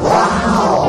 Wow!